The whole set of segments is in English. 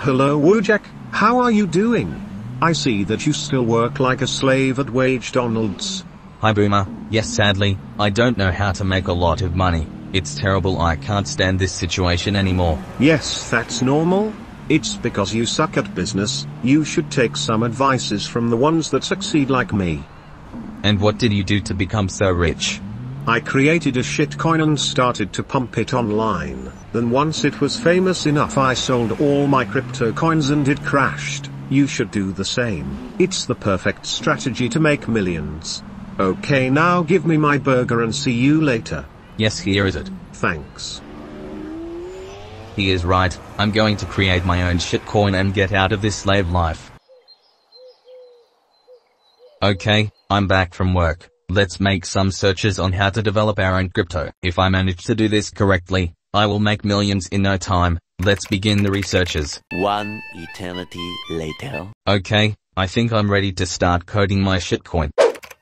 Hello Wojak, how are you doing? I see that you still work like a slave at Wage Donald's. Hi Boomer, yes sadly, I don't know how to make a lot of money. It's terrible, I can't stand this situation anymore. Yes, that's normal. It's because you suck at business. You should take some advices from the ones that succeed like me. And what did you do to become so rich? I created a shitcoin and started to pump it online. Then once it was famous enough, I sold all my crypto coins and it crashed. You should do the same. It's the perfect strategy to make millions. Okay, now give me my burger and see you later. Yes, here is it. Thanks. He is right. I'm going to create my own shitcoin and get out of this slave life. Okay, I'm back from work. Let's make some searches on how to develop our own crypto. If I manage to do this correctly, I will make millions in no time. Let's begin the researches. One eternity later. Okay, I think I'm ready to start coding my shitcoin.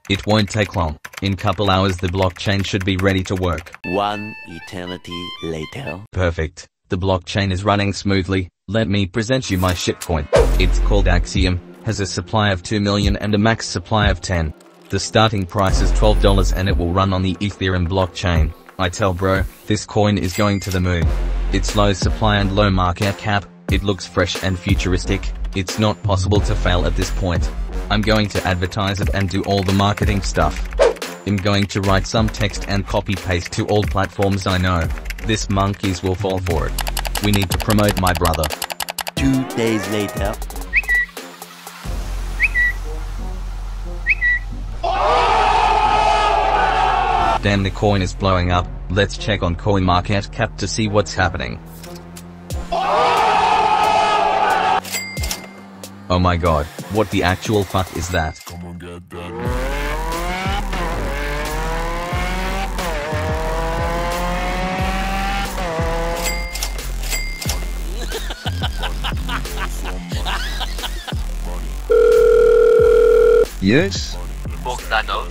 It won't take long. In couple hours the blockchain should be ready to work. One eternity later. Perfect. The blockchain is running smoothly. Let me present you my shitcoin. It's called Axiom, has a supply of 2 million and a max supply of 10. The starting price is $12 and it will run on the Ethereum blockchain. I tell bro, this coin is going to the moon. It's low supply and low market cap, it looks fresh and futuristic, it's not possible to fail at this point. I'm going to advertise it and do all the marketing stuff. I'm going to write some text and copy paste to all platforms I know. This monkeys will fall for it. We need to promote my brother. 2 days later. Damn, the coin is blowing up. Let's check on CoinMarketCap to see what's happening. Oh my god, what the actual fuck is that? Come on, get that. Yes? Bogdanoff,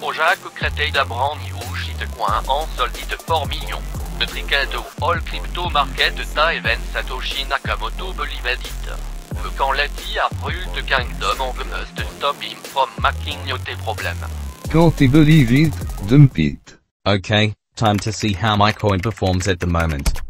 Wojak created a brand new shitcoin and sold it for millions. The tricked whole crypto market and even Satoshi Nakamoto believed it. When he approved the kingdom, we must stop him from making the problem. Can't believe it, dump it. Okay, time to see how my coin performs at the moment.